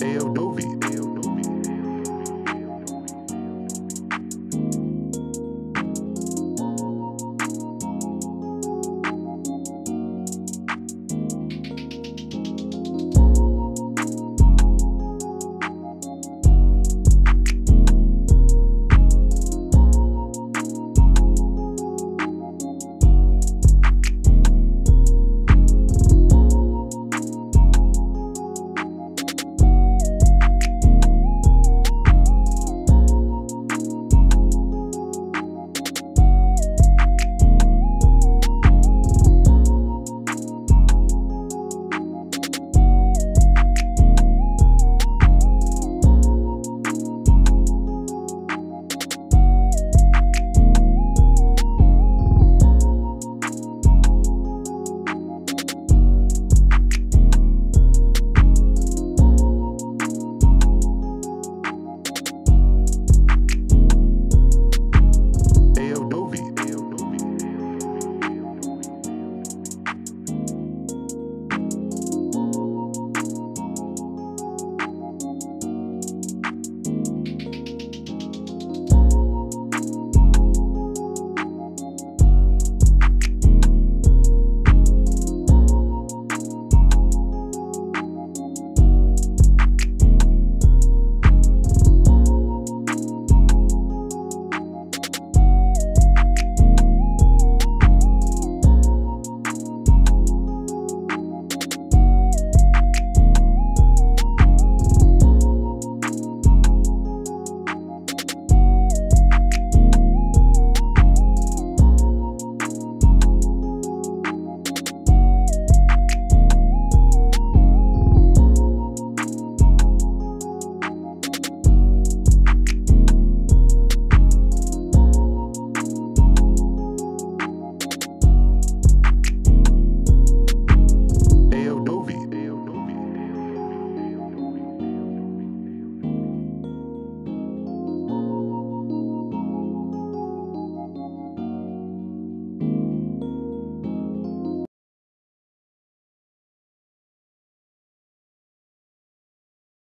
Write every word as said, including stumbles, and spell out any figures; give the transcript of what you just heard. Eu